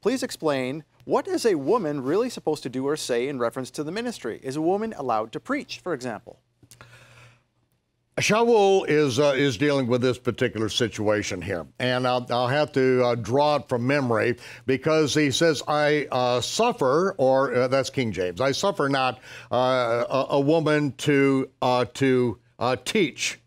Please explain, what is a woman really supposed to do or say in reference to the ministry? Is a woman allowed to preach, for example? Shaul is dealing with this particular situation here, and I'll have to draw it from memory, because he says, I suffer, or that's King James, I suffer not a woman to teach.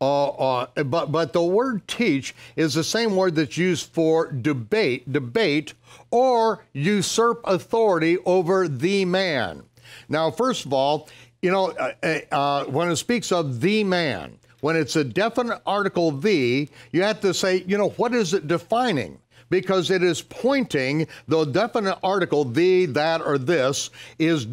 But the word teach is the same word that's used for debate, or usurp authority over the man. Now, first of all, you know, when it speaks of the man, when it's a definite article the, you have to say, you know, what is it defining? Because it is pointing, the definite article, the, that, or this, is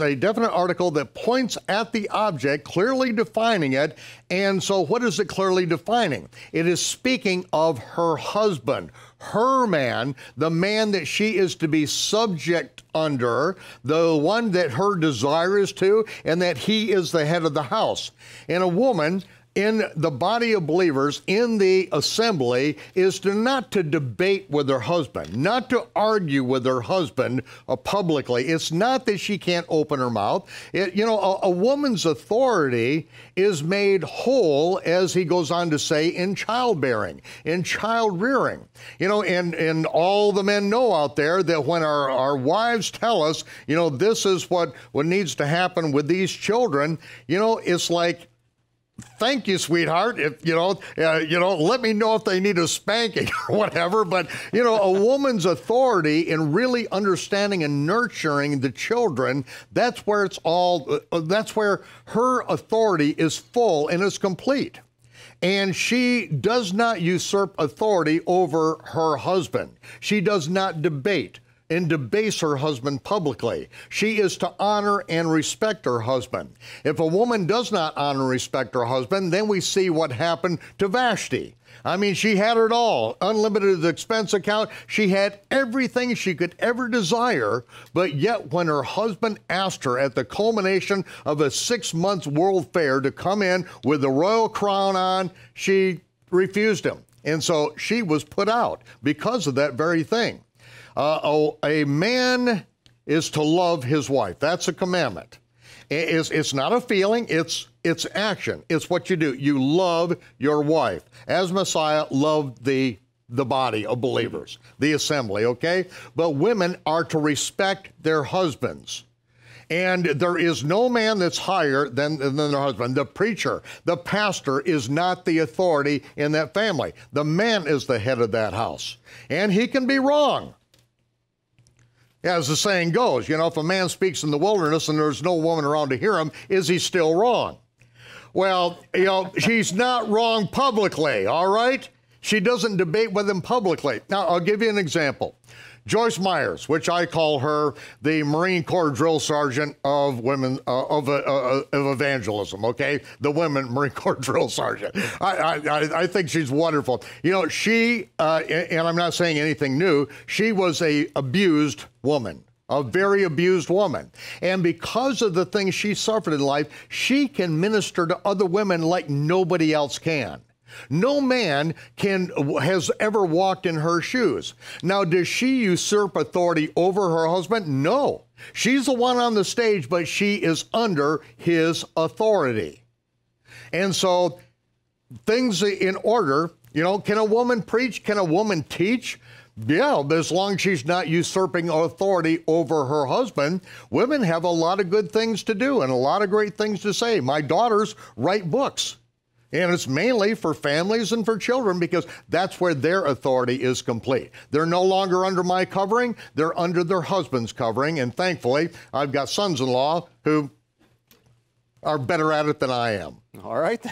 a definite article that points at the object, clearly defining it. And so what is it clearly defining? It is speaking of her husband, her man, the man that she is to be subject under, the one that her desire is to, and that he is the head of the house. And a woman in the body of believers, in the assembly, is to not to debate with her husband, not to argue with her husband publicly. It's not that she can't open her mouth. You know, a woman's authority is made whole, as he goes on to say, in childbearing, in child rearing. You know, and all the men know out there that when our wives tell us, you know, this is what needs to happen with these children, you know, it's like, thank you, sweetheart. If you know, let me know if they need a spanking or whatever. But you know, a woman's authority in really understanding and nurturing the children—that's where it's all. That's where her authority is full and is complete. And she does not usurp authority over her husband. She does not debate and debase her husband publicly. She is to honor and respect her husband. If a woman does not honor and respect her husband, then we see what happened to Vashti. I mean, she had it all, unlimited expense account. She had everything she could ever desire, but yet when her husband asked her at the culmination of a 6-month world fair to come in with the royal crown on, she refused him. And so she was put out because of that very thing. A man is to love his wife. That's a commandment. It's not a feeling, it's action. It's what you do. You love your wife. As Messiah loved the body of believers, the assembly, okay? But women are to respect their husbands. And there is no man that's higher than their husband. The preacher, the pastor, is not the authority in that family. The man is the head of that house. And he can be wrong. As the saying goes, you know, if a man speaks in the wilderness and there's no woman around to hear him, is he still wrong? Well, you know, she's not wrong publicly, all right? She doesn't debate with him publicly. Now, I'll give you an example. Joyce Myers, which I call her the Marine Corps drill sergeant of women of evangelism. Okay, the women Marine Corps drill sergeant. I think she's wonderful. You know, she and I'm not saying anything new. She was an abused woman, a very abused woman, and because of the things she suffered in life, she can minister to other women like nobody else can. No man has ever walked in her shoes. Now, does she usurp authority over her husband? No. She's the one on the stage, but she is under his authority. And so, things in order, you know, can a woman preach? Can a woman teach? Yeah, as long as she's not usurping authority over her husband. Women have a lot of good things to do and a lot of great things to say. My daughters write books. And it's mainly for families and for children, because that's where their authority is complete. They're no longer under my covering, they're under their husband's covering, and thankfully, I've got sons-in-law who are better at it than I am. All right.